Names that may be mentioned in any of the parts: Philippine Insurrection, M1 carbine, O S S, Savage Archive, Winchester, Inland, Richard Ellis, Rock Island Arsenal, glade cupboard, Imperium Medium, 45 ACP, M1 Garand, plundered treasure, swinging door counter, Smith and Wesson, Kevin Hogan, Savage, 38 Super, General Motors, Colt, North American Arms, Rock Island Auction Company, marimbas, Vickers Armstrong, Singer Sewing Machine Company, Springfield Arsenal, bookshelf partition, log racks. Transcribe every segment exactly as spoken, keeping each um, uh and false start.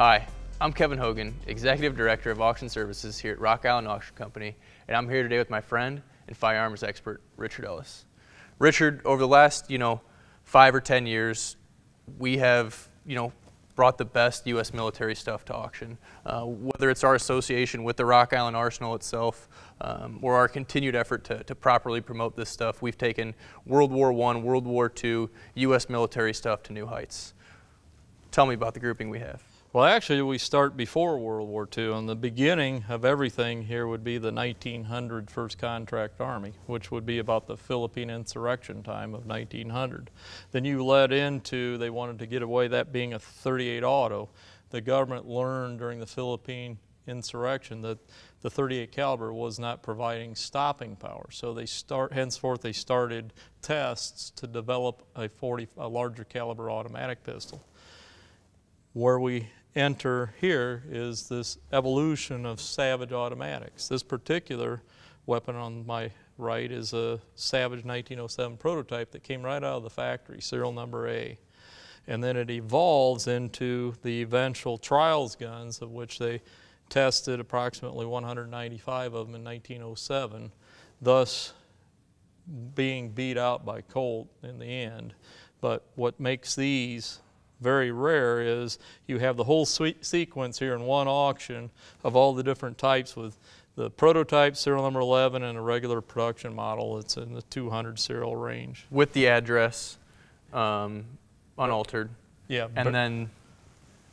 Hi, I'm Kevin Hogan, Executive Director of Auction Services here at Rock Island Auction Company, and I'm here today with my friend and firearms expert, Richard Ellis. Richard, over the last, you know, five or ten years, we have, you know, brought the best U S military stuff to auction. Uh, whether it's our association with the Rock Island Arsenal itself, um, or our continued effort to, to properly promote this stuff, we've taken World War One, World War Two, U S military stuff to new heights. Tell me about the grouping we have. Well, actually, we start before World War Two, and the beginning of everything here would be the nineteen hundred First Contract Army, which would be about the Philippine Insurrection time of nineteen hundred. Then you led into, they wanted to get away that being a thirty-eight auto. The government learned during the Philippine Insurrection that the thirty-eight caliber was not providing stopping power, so they start, henceforth they started tests to develop a, forty, a larger caliber automatic pistol. Where we enter here is this evolution of Savage automatics. This particular weapon on my right is a Savage nineteen oh seven prototype that came right out of the factory, serial number A. And then it evolves into the eventual trials guns, of which they tested approximately one hundred ninety-five of them in nineteen oh seven, thus being beat out by Colt in the end. But what makes these very rare is you have the whole sequence here in one auction of all the different types, with the prototype serial number eleven and a regular production model that's in the two hundred serial range. With the address um, unaltered. Yeah. And then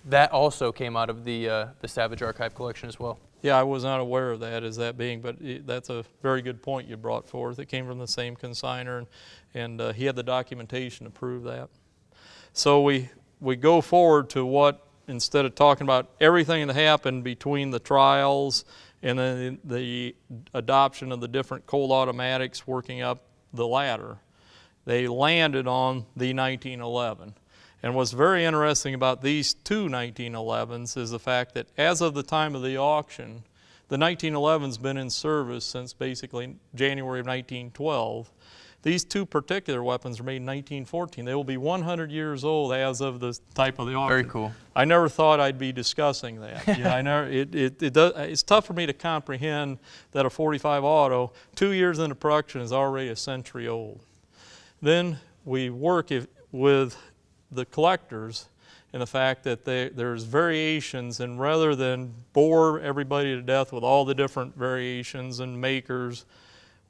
that also came out of the, uh, the Savage Archive collection as well. Yeah, I was not aware of that as that being, but it, that's a very good point you brought forth. It came from the same consigner, and, and uh, he had the documentation to prove that. So we We go forward to what, instead of talking about everything that happened between the trials and then the adoption of the different Colt automatics working up the ladder, they landed on the nineteen eleven. And what's very interesting about these two nineteen elevens is the fact that as of the time of the auction, the nineteen eleven's been in service since basically January of nineteen twelve. These two particular weapons were made in nineteen fourteen. They will be one hundred years old as of the type of the auction. Very cool. I never thought I'd be discussing that. Yeah, I never, it, it, it does, it's tough for me to comprehend that a forty-five auto, two years into production, is already a century old. Then we work if, with the collectors and the fact that they, there's variations, and rather than bore everybody to death with all the different variations and makers,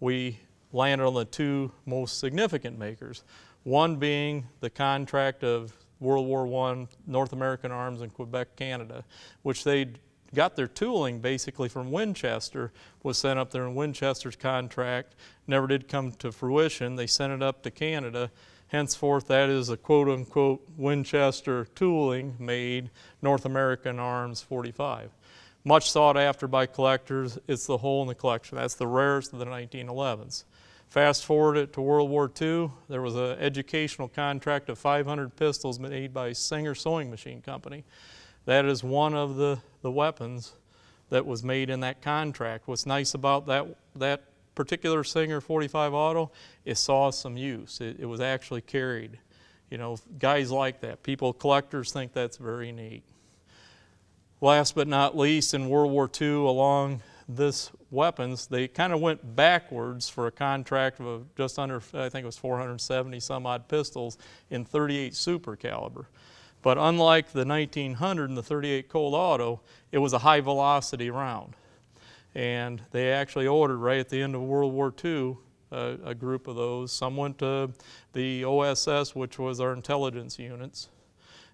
we landed on the two most significant makers, one being the contract of World War One, North American Arms in Quebec, Canada, which they got their tooling basically from Winchester, was sent up there, in Winchester's contract never did come to fruition. They sent it up to Canada. Henceforth, that is a quote-unquote Winchester tooling made North American Arms forty-five. Much sought after by collectors, it's the hole in the collection. That's the rarest of the nineteen elevens. Fast forward it to World War Two, there was an educational contract of five hundred pistols made by Singer Sewing Machine Company. That is one of the, the weapons that was made in that contract. What's nice about that, that particular Singer forty-five auto, it saw some use. It, it was actually carried. You know, guys like that. People, collectors think that's very neat. Last but not least, in World War Two, along this weapons, they kind of went backwards for a contract of just under, I think it was four hundred seventy some odd pistols in thirty-eight super caliber. But unlike the nineteen hundred and the thirty-eight Colt Auto, it was a high velocity round. And they actually ordered right at the end of World War Two uh, a group of those. Some went to the O S S, which was our intelligence units,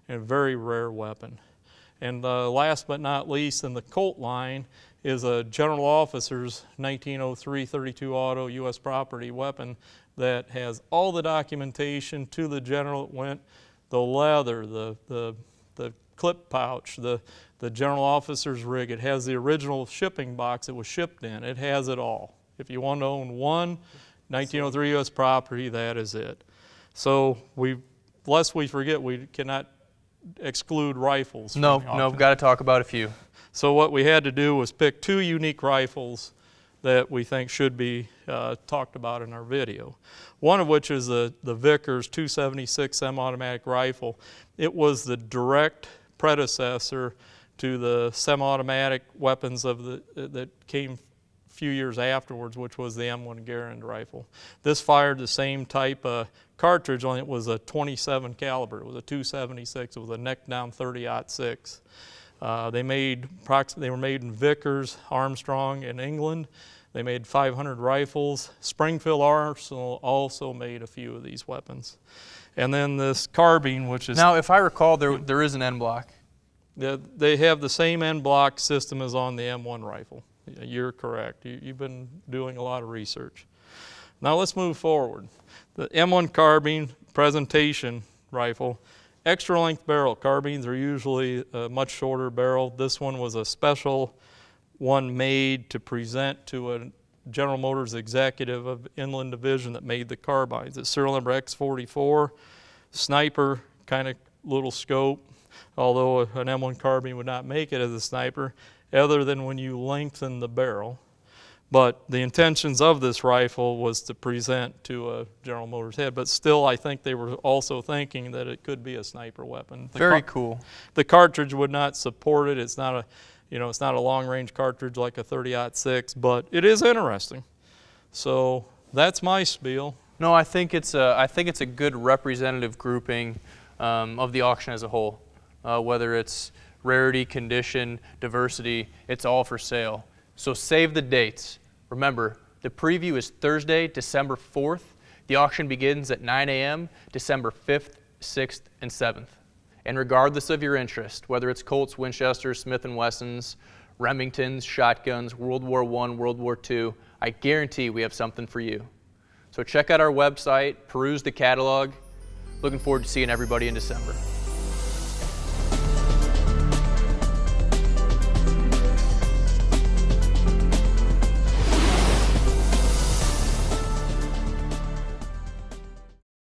and a very rare weapon. And uh, last but not least in the Colt line is a General Officer's nineteen oh three thirty-two auto U S property weapon that has all the documentation to the General. It went, the leather, the, the, the clip pouch, the, the General Officer's rig. It has the original shipping box it was shipped in. It has it all. If you want to own one nineteen oh three U S property, that is it. So we, lest we forget, we cannot exclude rifles. No, no, we've got to talk about a few. So what we had to do was pick two unique rifles that we think should be uh, talked about in our video. One of which is the, the Vickers two seventy-six semi-automatic rifle. It was the direct predecessor to the semi-automatic weapons of the, that came a few years afterwards, which was the M one Garand rifle. This fired the same type of cartridge, only it was a twenty-seven caliber. It was a two seventy-six. It was a neck-down thirty aught six. Uh, they made they were made in Vickers Armstrong in England. They made five hundred rifles. Springfield Arsenal also made a few of these weapons. And then this carbine, which is... Now, if I recall, there, there is an end block. They, they have the same end block system as on the M one rifle. You're correct. You, you've been doing a lot of research. Now, let's move forward. The M one carbine presentation rifle, extra length barrel. Carbines are usually a much shorter barrel. This one was a special one made to present to a General Motors executive of Inland Division that made the carbines. It's serial number X forty-four, sniper kind of little scope, although an M one carbine would not make it as a sniper, other than when you lengthen the barrel. But the intentions of this rifle was to present to a General Motors head, but still I think they were also thinking that it could be a sniper weapon. The Very cool. The cartridge would not support it. It's not a You know, it's not a long-range cartridge like a thirty aught six, but it is interesting. So that's my spiel. No, I think it's a, I think it's a good representative grouping um, of the auction as a whole. Uh, whether it's rarity, condition, diversity, it's all for sale. So save the dates. Remember, the preview is Thursday, December fourth. The auction begins at nine A M, December fifth, sixth, and seventh. And regardless of your interest, whether it's Colts, Winchesters, Smith and Wessons, Remingtons, shotguns, World War One, World War Two, I guarantee we have something for you. So check out our website, peruse the catalog. Looking forward to seeing everybody in December.